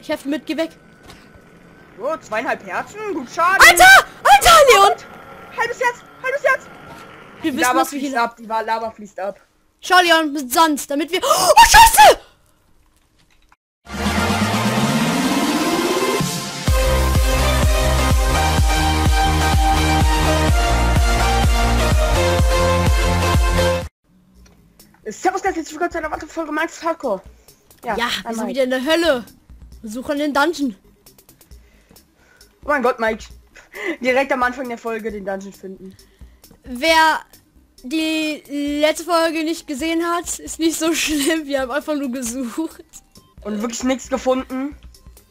Ich helfe mit, geh weg. So, 2,5 Herzen, gut Schaden. Alter! Alter, Leon! Und halbes Herz, halbes Herz! Wir wissen, was wir hier... Die Lava fließt ab. Schau, Leon, mit Sand, damit wir... Oh, Scheiße! Servus, ganz herzlich willkommen zu einer weiteren Folge Minecraft Hardcore. Ja, wir sind wieder in der Hölle. Wir suchen den Dungeon. Oh mein Gott, Mike. Direkt am Anfang der Folge den Dungeon finden. Wer die letzte Folge nicht gesehen hat, ist nicht so schlimm. Wir haben einfach nur gesucht. Und wirklich nichts gefunden.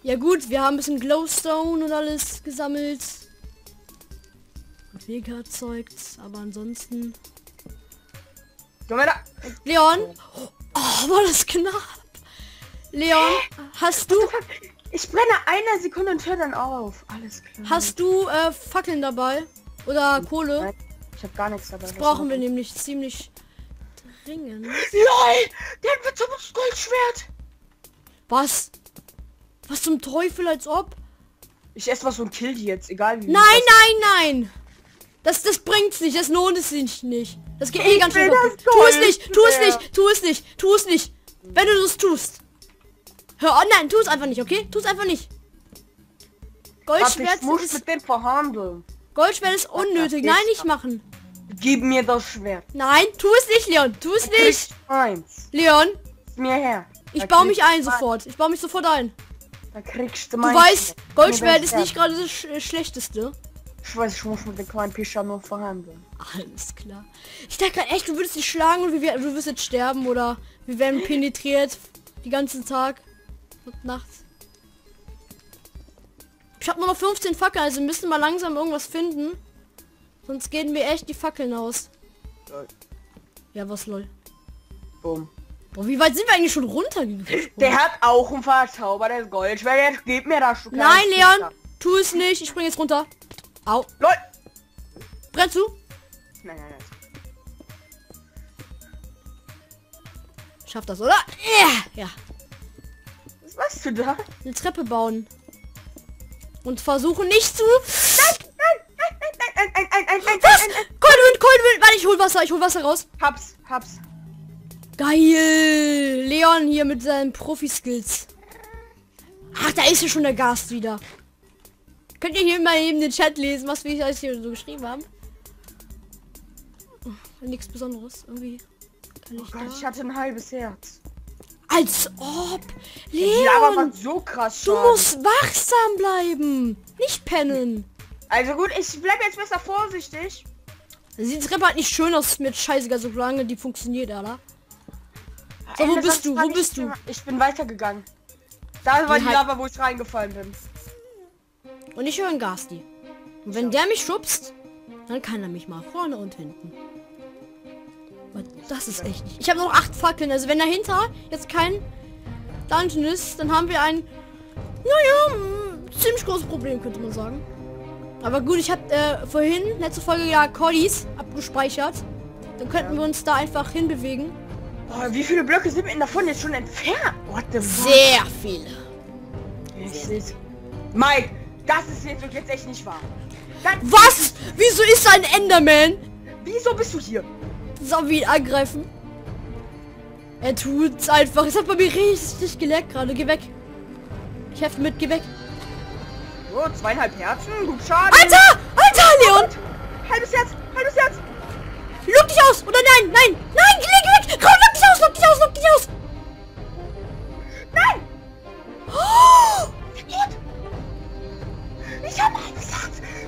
Ja gut, wir haben ein bisschen Glowstone und alles gesammelt. Und Wege erzeugt, aber ansonsten... Komm her da! Leon! Oh, war das knapp! Leon, hast du... Ich brenne eine Sekunde und höre dann auf. Alles klar. Hast du Fackeln dabei? Oder Kohle? Nein, ich habe gar nichts dabei. Das brauchen wir nämlich ziemlich dringend. LOL! Der hat zum Goldschwert! Was? Was zum Teufel, als ob? Ich esse was und kill die jetzt, egal wie. Nein, nein, nein! Das bringt's nicht, das lohnt es sich nicht. Das geht eh ganz schön. Tu es nicht. Wenn du das tust. Hör on, nein, tu es einfach nicht, okay? Tu es einfach nicht. Goldschwert muss mit dem verhandeln. Goldschwert ist unnötig. Nein, nicht machen. Gib mir das Schwert. Nein, tu es nicht, Leon. Tu es nicht. Leon. Mir her. Ich baue mich ein sofort. Ich baue mich sofort ein. Da kriegst du mein. Du weißt, Goldschwert ist nicht gerade das schlechteste. Ich weiß, ich muss mit dem kleinen Pischer noch verhandeln. Alles klar. Ich dachte gerade echt, du würdest dich schlagen und du wirst jetzt sterben oder wir werden penetriert die ganzen Tag und nachts. Ich habe nur noch 15 Fackeln, also müssen wir langsam irgendwas finden. Sonst gehen mir echt die Fackeln aus. Lol. Ja, was lol. Boom. Boah, wie weit sind wir eigentlich schon runtergegangen? Der hat auch ein Verzauber des Goldschwert. Gib mir das schon. Nein, Leon, tu es nicht. Ich spring jetzt runter. Au. LOL! Brenn zu! Nein, nein, nein. Schaff das, oder? Yeah. Ja. Was machst du da? Eine Treppe bauen. Und versuchen nicht zu... Nein, nein, nein, nein, nein, nein, nein, was? Nein, nein, nein. Cold Wind! Warte, ich hol Wasser raus. Hab's. Geil! Leon hier mit seinen Profi-Skills. Ach, da ist ja schon der Gast wieder. Könnt ihr hier mal eben den Chat lesen, was wir euch hier so geschrieben haben? Oh, nichts Besonderes, irgendwie. Kann ich, oh Gott, ich hatte ein halbes Herz. Als ob! Leon! Ja, aber so krass schon. Du musst wachsam bleiben! Nicht pennen! Also gut, ich bleib jetzt besser vorsichtig. Die Treppe halt nicht schön aus, mit scheißegal, solange die funktioniert, Alter. So, wo bist du? Wo bist du? Ich bin weitergegangen. Da war die Lava, wo ich reingefallen bin. Und ich höre einen Gasti. Und wenn der mich schubst, dann kann er mich mal vorne und hinten. Aber das ist echt nicht. Ich habe noch 8 Fackeln. Also wenn dahinter jetzt kein Dungeon ist, dann haben wir ein, naja, ziemlich großes Problem, könnte man sagen. Aber gut, ich habe vorhin, letzte Folge, ja, Cordis abgespeichert. Dann könnten wir uns da einfach hinbewegen. Oh, wie viele Blöcke sind wir davon jetzt schon entfernt? What the fuck? Sehr viele. Yes. Mike! Das ist jetzt echt nicht wahr. Das was? Wieso ist da ein Enderman? Wieso bist du hier? Soll wir ihn angreifen? Er tut's einfach. Es hat bei mir richtig geleckt gerade. Geh weg. Ich helfe mit. Geh weg. So, 2,5 Herzen. Gut Schaden. Alter! Alter, Leon! Und halbes Herz. Halbes Herz. Lock dich aus. Oder nein. Nein. Nein. Geh weg. Komm, lock dich aus. Lock dich aus. Lock dich aus. Nein. Oh. Gut. Ich hab alles.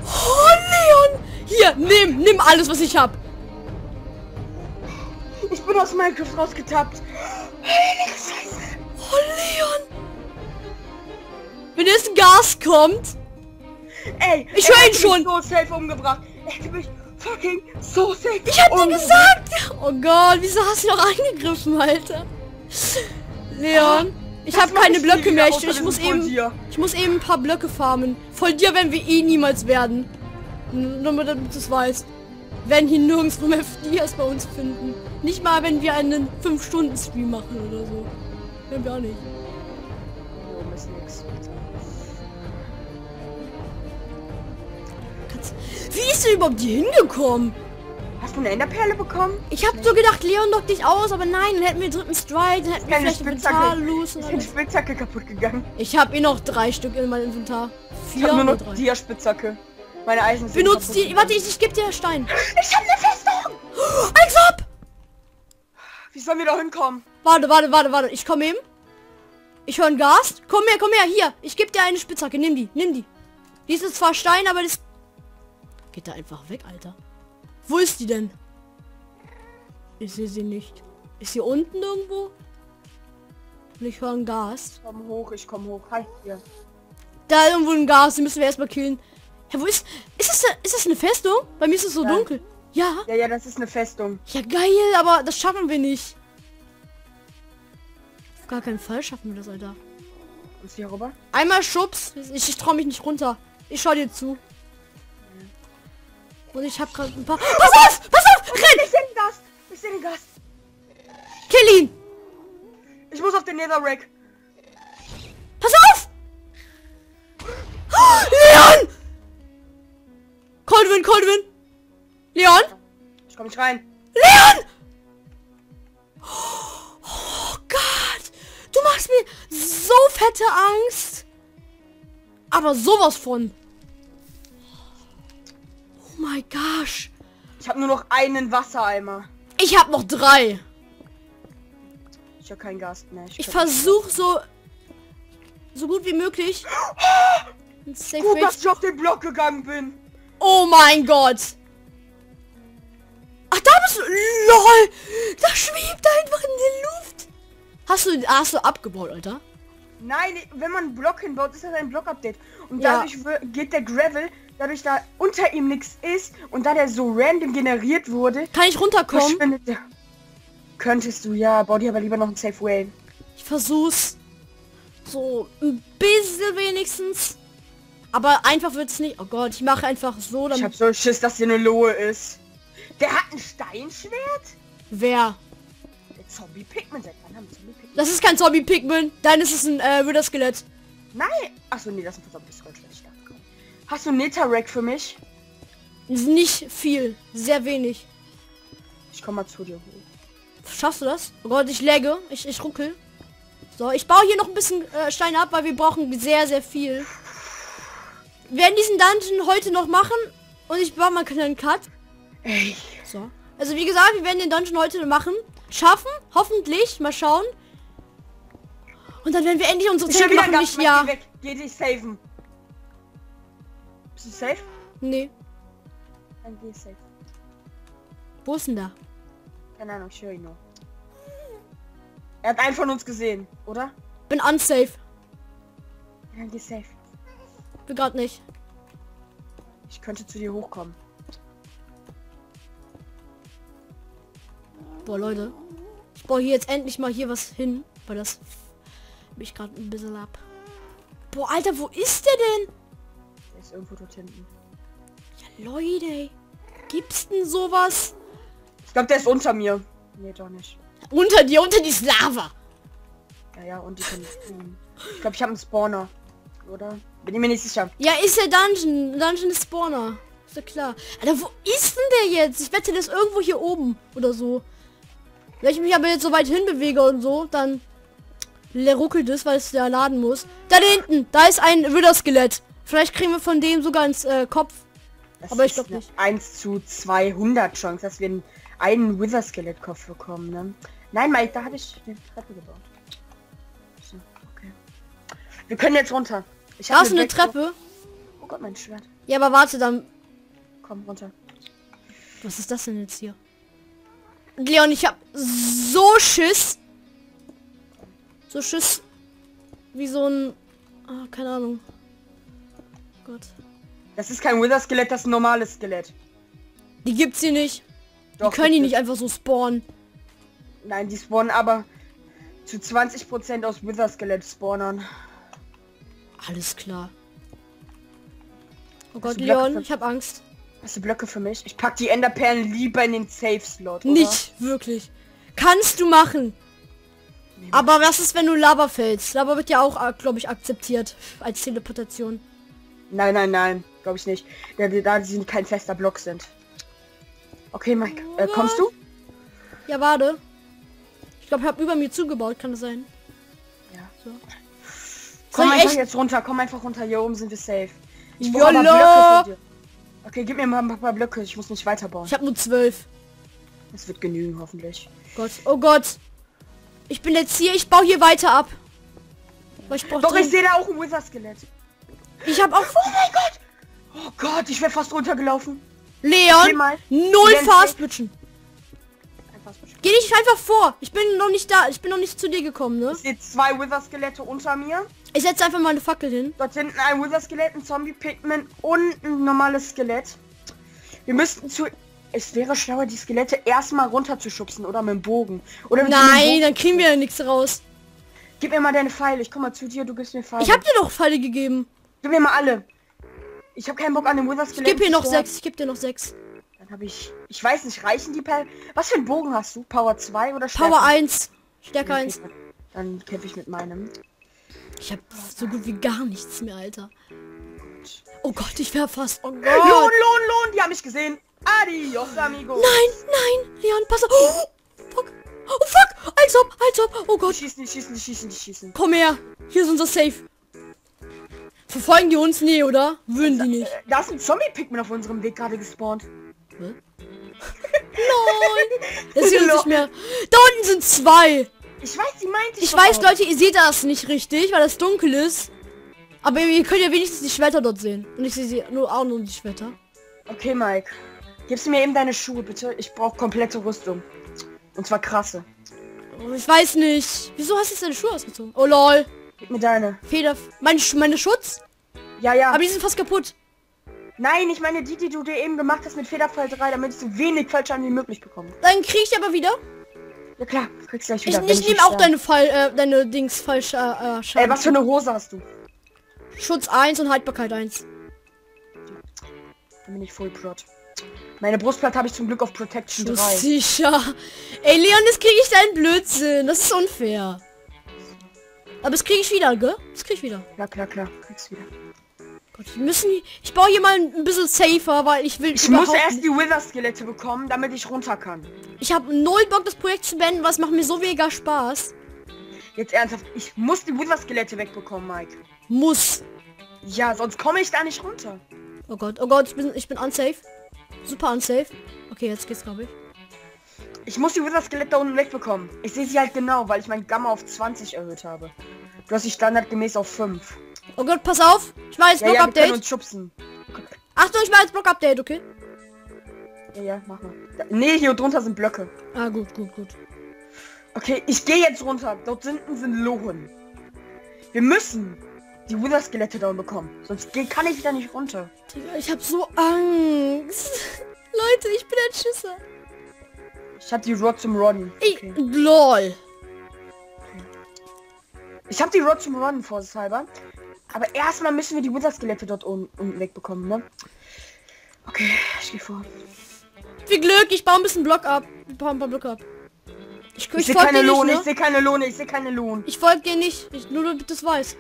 Oh, Leon! Hier, nimm alles, was ich hab. Ich bin aus Minecraft rausgetappt. Heilige Scheiße. Oh, Leon! Wenn jetzt ein Gas kommt... Ey, ich höre ihn schon. So safe umgebracht. Er hat mich fucking so safe. Ich hab dir gesagt! Oh Gott, wieso hast du noch angegriffen, Alter? Leon... Ich habe keine Blöcke mehr, ich muss eben ein paar Blöcke farmen. Von dir werden wir eh niemals werden. Nur damit du es weißt. Wir werden hier nirgendwo mehr FDs bei uns finden. Nicht mal, wenn wir einen 5-Stunden-Stream machen oder so. Werden wir auch nicht. Oh, ist nix. Wie ist denn überhaupt die hingekommen? Hast du eine Enderperle bekommen? Ich hab so gedacht, Leon lockt dich aus, aber nein, dann hätten wir den dritten Strike, dann hätten wir vielleicht eine Metall los. Ich bin Spitzhacke kaputt gegangen. Ich hab eh noch 3 Stück in meinem Inventar. 4 ich hab nur noch Dia-Spitzhacke. Meine Eisen sind benutzt die. Warte, ich geb dir einen Stein. Ich hab eine Festung! Als ob! Wie sollen wir da hinkommen? Warte. Ich komme eben. Ich höre einen Gast. Komm her, hier. Ich geb dir eine Spitzhacke. Nimm die. Die ist zwar Stein, aber das... Geht da einfach weg, Alter. Wo ist die denn? Ich sehe sie nicht. Ist sie unten irgendwo? Und ich höre einen Gast. Ich komm hoch. Hi, hier. Da ist irgendwo ein Gast. Die müssen wir erstmal killen. Ja, wo ist... Ist das eine Festung? Bei mir ist es so dunkel. Ja. Ja, das ist eine Festung. Ja, geil, aber das schaffen wir nicht. Auf gar keinen Fall schaffen wir das, Alter. Muss hier rüber? Einmal Schubs. Ich traue mich nicht runter. Ich schau dir zu. Und ich hab gerade ein paar... Pass auf! Renn! Ich seh den Gast! Kill ihn! Ich muss auf den Netherrack. Pass auf! Leon! Coldwin! Leon? Ich komm nicht rein. Leon! Oh Gott! Du machst mir so fette Angst! Aber sowas von! Oh mein Gott! Ich habe nur noch einen Wassereimer. Ich habe noch 3. Ich habe kein Gas mehr. Ich versuche so gut wie möglich. Gut, dass ich auf den Block gegangen bin. Oh mein Gott! Ach, da bist du. LOL! Da schwebt einfach in der Luft. Hast du abgebaut, Alter? Nein, wenn man einen Block hinbaut, ist das ein Block-Update. Und dadurch geht der Gravel, dadurch da unter ihm nichts ist und da der so random generiert wurde... Kann ich runterkommen? Könntest du, ja. Bau dir aber lieber noch einen Safe Way. Ich versuch's. So ein bisschen wenigstens. Aber einfach wird's nicht. Oh Gott, ich mache einfach so. Damit ich hab so Schiss, dass hier eine Lohe ist. Der hat ein Steinschwert? Wer? Zombie-Pigman, seit wann haben Zombie-Pigman? Das ist kein Zombie-Pigman, dann ist es ein Ritter-Skelett. Nein! Achso, nee, das ist ein Zombie-Skelett. Hast du ein Netherrack für mich? Nicht viel, sehr wenig. Ich komm mal zu dir hoch. Schaffst du das? Oh Gott, ich lagge, ich ruckel. So, ich baue hier noch ein bisschen Steine ab, weil wir brauchen sehr, sehr viel. Wir werden diesen Dungeon heute noch machen und ich baue mal einen kleinen Cut. Ey. So. Also wie gesagt, wir werden den Dungeon heute machen. Schaffen, hoffentlich, mal schauen. Und dann werden wir endlich unsere Zähne machen, nicht ja. Geh dich safen. Bist du safe? Nee. Dann geh safe. Wo ist denn da? Keine Ahnung, ich höre ihn noch. Er hat einen von uns gesehen, oder? Bin unsafe. Dann geh safe. Bin grad nicht. Ich könnte zu dir hochkommen. Boah, Leute, ich baue hier jetzt endlich mal hier was hin, weil das mich gerade ein bisschen ab. Boah, Alter, wo ist der denn? Der ist irgendwo dort hinten. Ja, Leute, ey. Gibt's denn sowas? Ich glaube, der ist unter mir. Nee, doch nicht. Unter dir, unter die Lava. Ja, und die können spawnen. Ich glaube, ich habe einen Spawner, oder? Bin ich mir nicht sicher. Ja, ist der Dungeon. Dungeon ist Spawner. Ist ja klar. Alter, wo ist denn der jetzt? Ich wette, der ist irgendwo hier oben oder so. Wenn ich mich aber jetzt so weit hinbewege und so, dann ruckelt es, weil es ja laden muss. Da hinten, da ist ein Ritter-Skelett. Vielleicht kriegen wir von dem sogar ins Kopf. Das aber ich glaube nicht. 1 zu 200 Chance, dass wir einen Ritter-Skelett-Kopf bekommen. Ne? Nein, Mike, da habe ich eine Treppe gebaut. So, okay. Wir können jetzt runter. Da ist eine Treppe. Oh Gott, mein Schwert. Ja, aber warte, dann... Komm, runter. Was ist das denn jetzt hier? Leon, ich hab so Schiss. So Schiss. Wie so ein... Ah, keine Ahnung. Gott. Das ist kein Wither-Skelett, das ist ein normales Skelett. Die gibt's hier nicht. Doch, die können die nicht einfach so spawnen. Nein, die spawnen aber zu 20% aus Wither-Skelett-Spawnern. Alles klar. Oh Gott, Leon, ich hab Angst. Hast du Blöcke für mich? Ich pack die Enderperlen lieber in den Safe-Slot, oder? Nicht wirklich. Kannst du machen. Nee, aber was ist, wenn du Lava fällst? Lava wird ja auch, glaube ich, akzeptiert als Teleportation. Nein, nein, nein. Glaube ich nicht. Da sie kein fester Block sind. Okay, Mike. Kommst du? Ja, warte. Ich glaube, ich habe über mir zugebaut. Kann das sein? Ja. So. Komm einfach jetzt runter. Komm einfach runter. Hier oben sind wir safe. Ich brauche aber Blöcke von dir. Okay, gib mir mal ein paar Blöcke. Ich muss nicht weiterbauen. Ich habe nur 12. Das wird genügen, hoffentlich. Gott. Oh Gott. Ich bin jetzt hier. Ich baue hier weiter ab. Weil ich brauche. Doch, drin. Ich sehe da auch ein Wizard-Skelett. Ich habe auch... Oh mein Gott. Oh Gott, ich wäre fast runtergelaufen. Leon, null Fastbitchen. Geh nicht einfach vor. Ich bin noch nicht da. Ich bin noch nicht zu dir gekommen, ne? Ich sehe 2 Wither-Skelette unter mir. Ich setze einfach mal eine Fackel hin. Dort hinten ein Wither-Skelett, ein Zombie-Pigment und ein normales Skelett. Wir müssten zu... Es wäre schlauer, die Skelette erstmal runterzuschubsen oder mit dem Bogen. Oder mit Nein, dann kriegen wir ja nichts raus. Gib mir mal deine Pfeile. Ich komme mal zu dir, du gibst mir Pfeile. Ich habe dir doch Pfeile gegeben. Gib mir mal alle. Ich habe keinen Bock an dem Wizard-Skelett. Ich gebe dir noch 6, ich gebe dir noch 6. Dann habe ich... Ich weiß nicht, reichen die Perlen? Was für einen Bogen hast du? Power 2 oder Stärke? Power 1. Stärke 1. Dann kämpfe ich mit meinem. Ich habe so gut wie gar nichts mehr, Alter. Oh Gott, ich wäre fast... Oh Gott. Leon, Leon, die haben mich gesehen. Adios, amigo. Nein, nein, Leon, pass auf. Oh, fuck. Oh, fuck. Als ob, als ob. Oh Gott. Schießen, schießen, schießen, schießen. Komm her. Hier ist unser Safe. Verfolgen die uns? Nee, oder? Würden die nicht. Da ist ein Zombie-Pigment auf unserem Weg gerade gespawnt. Hm? Nein! Das sieht uns nicht mehr. Da unten sind 2! Ich weiß, die meint ich weiß, Leute, ihr seht das nicht richtig, weil das dunkel ist. Aber ihr könnt ja wenigstens die Schwerter dort sehen. Und ich sehe sie nur auch nur die Schwerter. Okay, Mike. Gibst du mir eben deine Schuhe, bitte? Ich brauche komplette Rüstung. Und zwar krasse. Oh, ich weiß nicht. Wieso hast du jetzt deine Schuhe ausgezogen? Oh lol. Gib mir deine. Feder. Meine Schutz? Ja, ja. Aber die sind fast kaputt. Nein, ich meine die du dir eben gemacht hast mit Federfall 3, damit ich so wenig Fallschaden wie möglich bekomme. Dann krieg ich aber wieder. Ja klar, kriegst gleich wieder. Ich nehme auch deine Fallschaden. Ey, was für eine Hose hast du? Schutz 1 und Haltbarkeit 1. Dann bin ich Full Prot. Meine Brustplatte habe ich zum Glück auf Protection 3. Sicher. Ey Leon, das kriege ich deinen Blödsinn. Das ist unfair. Aber das kriege ich wieder, gell? Das krieg ich wieder. Ja, klar, kriegst wieder. Gott, wir müssen... Ich baue hier mal ein bisschen safer, weil ich will... Ich muss erst die Wither-Skelette bekommen, damit ich runter kann. Ich habe null Bock, das Projekt zu beenden, was macht mir so weniger Spaß. Jetzt ernsthaft, ich muss die Wither-Skelette wegbekommen, Mike. Muss. Ja, sonst komme ich da nicht runter. Oh Gott, ich bin unsafe. Super unsafe. Okay, jetzt geht's, glaube ich. Ich muss die Wither-Skelette da unten wegbekommen. Ich sehe sie halt genau, weil ich mein Gamma auf 20 erhöht habe. Du hast dich standardgemäß auf 5. Oh Gott, pass auf. Ich mache jetzt Block-Update. Ja, wir können uns schubsen. Achtung, ich mache jetzt Block-Update, okay? Ja, mach mal. Nee, hier drunter sind Blöcke. Ah, gut. Okay, ich gehe jetzt runter. Dort hinten sind Lohen. Wir müssen die Wither-Skelette da unten bekommen. Sonst kann ich wieder nicht runter. Ich habe so Angst. Leute, ich bin ein Schisser. Ich hab die Rod zum Rodden. Okay. LOL. Ich hab die Rod zum Rodden, vorsichtshalber. Aber erstmal müssen wir die Wither-Skelette dort unten wegbekommen, ne? Okay, ich geh vor. Viel Glück, ich baue ein bisschen Block ab. Ich baue ein paar Blöcke ab. Ich sehe keine Lohne, ne? Ich sehe keine Lohne. Ich folge dir nicht, nur damit du es weißt.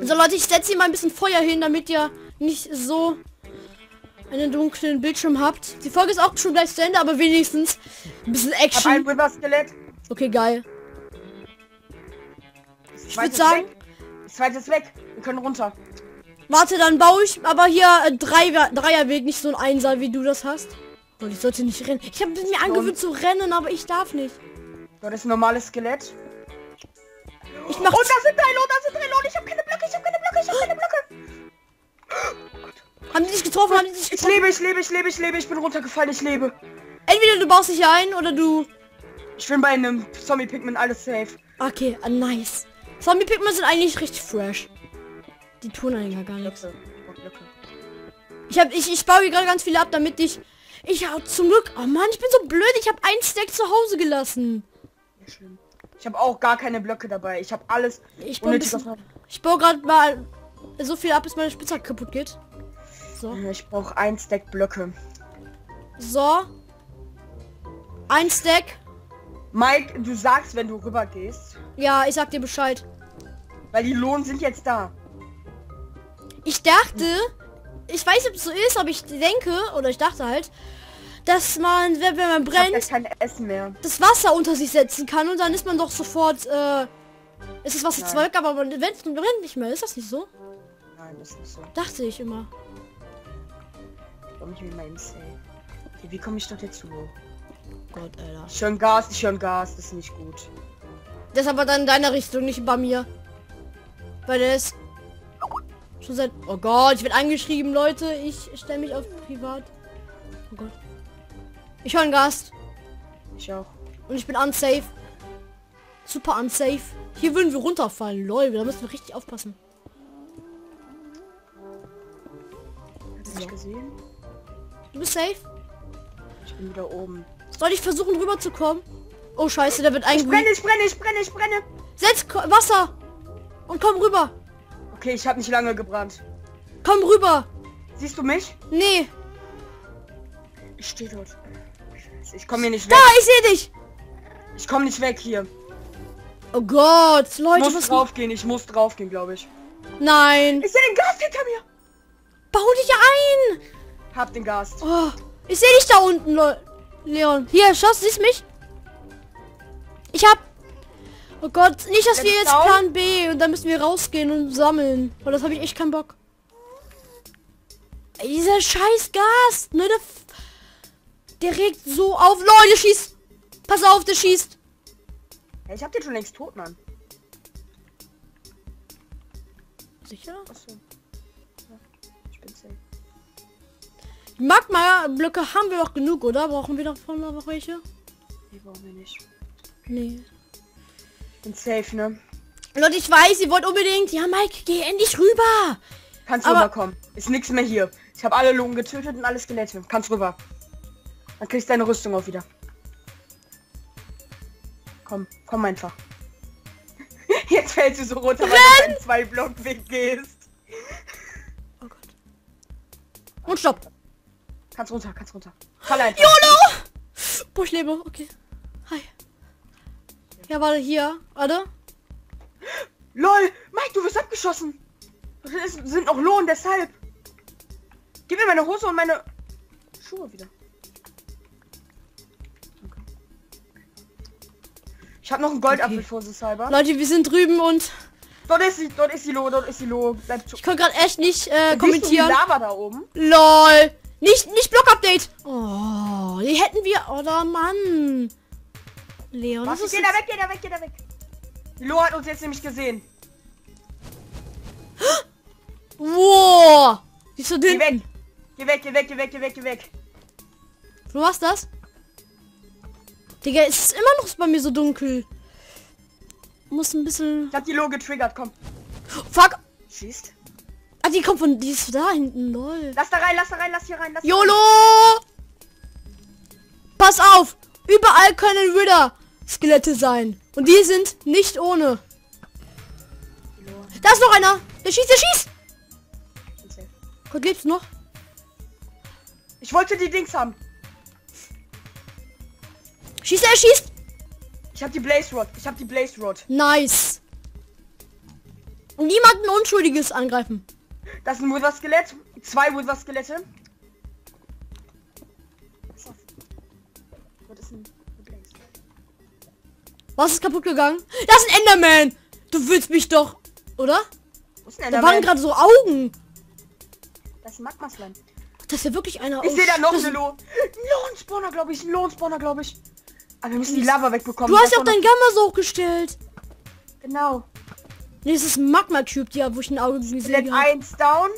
So Leute, ich setze hier mal ein bisschen Feuer hin, damit ihr nicht so... einen dunklen Bildschirm habt. Die Folge ist auch schon gleich zu Ende, aber wenigstens ein bisschen Action. Ich hab ein Wither-Skelett. Okay, geil. Ich würde sagen... Das zweite ist weg. Wir können runter. Warte, dann baue ich aber hier Dreierweg, nicht so ein Einser, wie du das hast. Und ich sollte nicht rennen. Ich habe mir angewöhnt zu rennen, aber ich darf nicht. Ja, das ist ein normales Skelett. Ich mach... Oh, da sind drei Lohn. Ich hab keine Blöcke. Haben die dich getroffen? Ich lebe. Ich bin runtergefallen. Ich lebe. Entweder du baust dich ein oder du... Ich bin bei einem Zombie-Pigment alles safe. Okay, nice. Zombie-Pigment sind eigentlich richtig fresh. Die tun eigentlich gar nichts. Ich baue hier gerade ganz viele ab, damit ich... Ich hab zum Glück... Oh Mann, ich bin so blöd. Ich habe einen Stack zu Hause gelassen. Ich habe auch gar keine Blöcke dabei. Ich habe alles... Ich baue gerade mal so viel ab, bis meine Spitzhacke kaputt geht. So. Ich brauche ein Stack Blöcke. So. Ein Stack. Mike, du sagst, wenn du rüber gehst. Ja, ich sag dir Bescheid. Weil die Lohn sind jetzt da. Ich dachte, ich weiß nicht, ob es so ist, aber ich denke, oder ich dachte halt, dass man, wenn man brennt, ich hab ja kein Essen mehr, das Wasser unter sich setzen kann und dann ist man doch sofort, ist das Wasser zwar weg, aber man brennt nicht mehr. Ist das nicht so? Nein, das ist nicht so. Dachte ich immer. Ich bin mal insane. Okay, wie komme ich doch dazu? Gott, Alter. Ich höre Gas, das ist nicht gut. Das ist aber dann in deiner Richtung, nicht bei mir. Weil das ist schon seit... Oh Gott, ich werde angeschrieben, Leute. Ich stelle mich auf privat. Oh Gott. Ich höre einen Gast. Ich auch. Und ich bin unsafe. Super unsafe. Hier würden wir runterfallen, lol. Da müssen wir richtig aufpassen. Hast du mich gesehen? Du bist safe? Ich bin wieder oben. Soll ich versuchen rüber zu kommen? Oh scheiße, da wird eingeholt. Ich brenne. Setz Wasser und komm rüber. Okay, ich habe nicht lange gebrannt. Komm rüber. Siehst du mich? Nee. Ich stehe dort. Ich komme hier nicht weg. Da, ich sehe dich. Ich komme nicht weg hier. Oh Gott, Leute. Ich muss draufgehen, glaube ich. Nein. Ich sehe den Gast hinter mir. Bau dich ein. Hab den Gast. Oh, ich sehe dich da unten, Leon. Hier, schaust du, siehst mich? Ich hab... Oh Gott, nicht, dass wir jetzt Plan B und dann müssen wir rausgehen und sammeln. Weil das habe ich echt keinen Bock. Ey, dieser scheiß Gast, ne? Der regt so auf. Leute, der schießt. Pass auf, der schießt. Ich hab den schon längst tot, Mann. Sicher? Achso. Ja, ich bin safe. Magma-Blöcke haben wir doch genug, oder? Brauchen wir davon noch welche? Die brauchen wir nicht. Nee. Ich bin safe, ne? Leute, ich weiß, ihr wollt unbedingt... Ja, Mike, geh endlich rüber! Kannst rüber kommen. Ist nichts mehr hier. Ich habe alle Lungen getötet und alle Skelette. Kannst rüber. Dann kriegst du deine Rüstung auch wieder. Komm einfach. Jetzt fällst du so runter, weil du 2 Blockweg gehst. Oh Gott. Und stopp! Kannst runter. YOLO! Boah, ich lebe. Okay. Hi. Ja, warte, hier. Warte. LOL! Mike, du wirst abgeschossen! Das sind noch Lohn, deshalb! Gib mir meine Hose und meine Schuhe wieder. Okay. Ich habe noch einen Goldapfel vor sich selber. Leute, wir sind drüben und... Dort ist die Lohe. Bleib zu. Ich kann gerade echt nicht kommentieren. Siehst du die Lava da oben? LOL! Nicht Block-Update! Oh, die hätten wir... Oder Mann! Leon, was ist das? Geh da weg! Lo hat uns jetzt nämlich gesehen. Wow! Siehst du den? Geh weg! Du hast das? Digga, es ist immer noch bei mir so dunkel. Muss ein bisschen... Ich hab die Lo getriggert, komm. Fuck! Schießt. Ah, die kommt von... Die ist da hinten, lol. Lass hier rein. YOLO! Pass auf! Überall können Ridder-Skelette sein. Und die sind nicht ohne. Da ist noch einer! Der schießt! Gott, gibt's noch? Ich wollte die Dings haben. Er schießt! Ich hab die Blaze Rod. Nice! Und niemanden Unschuldiges angreifen. Das ist ein Wither-Skelett. 2 Wither-Skelette. Was ist kaputt gegangen? Das ist ein Enderman! Du willst mich doch, oder? Da waren gerade so Augen. Das ist ein Magma-Slime. Das ist ja wirklich einer. Ich sehe da noch eine Lo. Ein Lohn-Spawner, glaube ich. Aber wir müssen die Lava wegbekommen. Du hast ja auch dein Gamma so hochgestellt. Genau. Nee, es ist ein Magma-Typ, wo ich ein Auge gesehen habe. 1 down.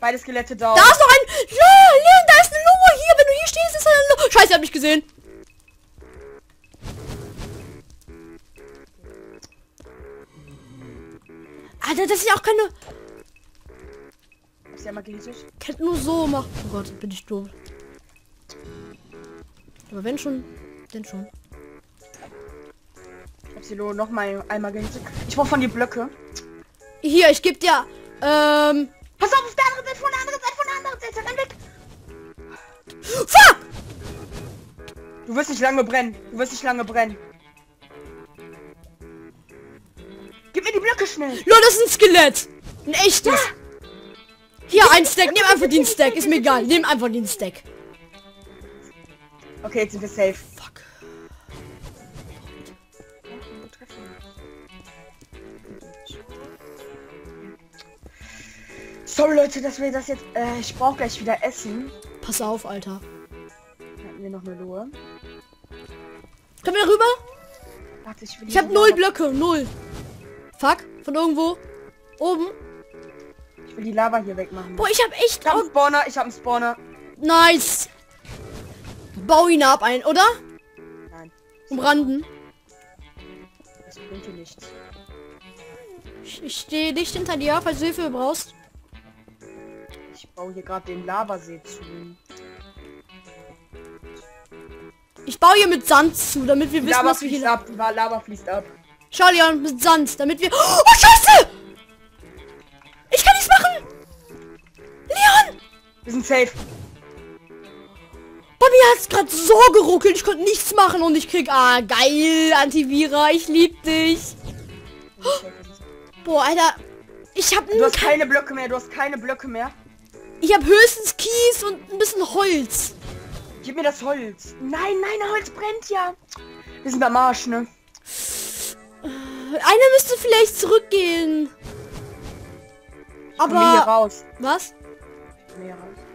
Beide Skelette down. Da ist noch ein... Leon, da ist eine Lo hier. Wenn du hier stehst, ist eine Lo. Scheiße, hab ich gesehen. Alter, das ist ja auch keine... Ist ja magnetisch. Kennt nur so machen. Oh Gott, bin ich doof. Aber wenn schon, denn schon. Ich hab sie noch einmal gehittet. Ich brauch von die Blöcke. Hier, ich geb dir... Pass auf der anderen Seite, von der anderen Seite, renn weg! Fuck! Du wirst nicht lange brennen. Lol, das ist ein Skelett. Ein echtes. Ja. Hier, ein Stack. Nimm einfach den Stack. Ist mir egal. Nimm einfach den Stack. Okay, jetzt sind wir safe. Fuck. Sorry, Leute, dass wir das jetzt... ich brauche gleich wieder Essen. Pass auf, Alter. Hatten wir noch eine Lure? Können wir da rüber? Warte, ich hab 0 Blöcke. 0. Fuck. Von irgendwo. Oben. Ich will die Lava hier wegmachen. Boah, ich hab echt... Ich hab einen Spawner. Nice. Bau ihn ab ein, oder? Nein. Umranden. Das bringt dir nichts. Ich stehe dicht hinter dir, falls du Hilfe brauchst. Ich baue hier gerade den Lavasee zu. Ich baue hier mit Sand zu, damit wir wissen, was wir hier... Lava fließt ab. Schau, Leon, mit Sand, damit wir... Oh, Scheiße! Ich kann nichts machen! Leon! Wir sind safe. Bei mir hat's gerade so geruckelt, ich konnte nichts machen und ich krieg... Ah, geil, Antivira, ich lieb dich. Oh, boah, Alter. Ich hab... Du hast keine Blöcke mehr, du hast keine Blöcke mehr. Ich habe höchstens Kies und ein bisschen Holz. Gib mir das Holz. Nein, nein, Holz brennt ja. Wir sind am Arsch, ne? Einer müsste vielleicht zurückgehen. Aber... Hier raus. Was?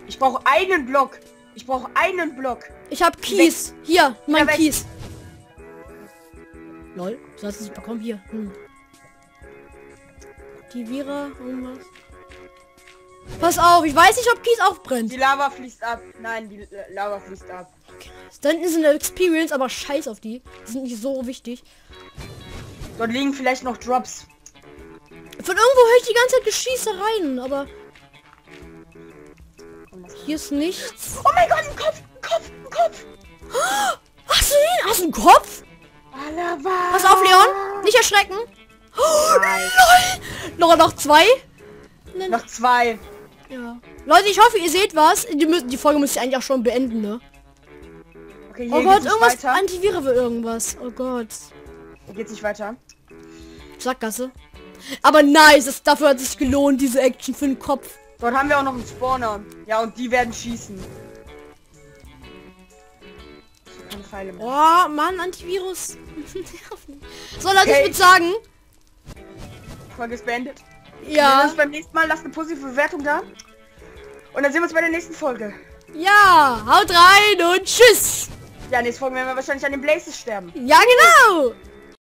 Ich brauche einen Block. Ich brauche einen Block. Ich habe Kies. Weg. Hier, mein ja, Kies. Lol, du hast es bekommen. Hier. Hm. Die Vira, irgendwas. Pass auf, ich weiß nicht, ob Kies auch brennt. Die Lava fließt ab. Nein, die Lava fließt ab. Okay. Da hinten sind eine Experience, aber scheiß auf die. Die sind nicht so wichtig. Dort liegen vielleicht noch Drops. Von irgendwo höre ich die ganze Zeit Geschieße rein, aber... Hier ist nichts. Oh mein Gott, ein Kopf! Ein Kopf! Ein Kopf! Hast du ihn? Hast du einen Kopf? Alaba. Pass auf, Leon! Nicht erschrecken! Oh, nein. LOL! Noch 2? Nein. Noch 2. Ja. Leute, ich hoffe, ihr seht was. Die Folge müsst ihr eigentlich auch schon beenden, ne? Okay, hier oh Gott, irgendwas antiviere wir irgendwas. Oh Gott. Hier geht's nicht weiter. Sackgasse. Aber nice, dafür hat sich gelohnt, diese Action für den Kopf. Dort haben wir auch noch einen Spawner. Ja, und die werden schießen. Keine Pfeile mehr. Oh Mann, Antivirus. So, Leute, okay. Ich würde sagen. Folge ist beendet. Ja. Uns beim nächsten Mal lasst eine positive Bewertung da. Und dann sehen wir uns bei der nächsten Folge. Ja, haut rein und tschüss. Ja, nächste Folge werden wir wahrscheinlich an den Blazes sterben. Ja, genau.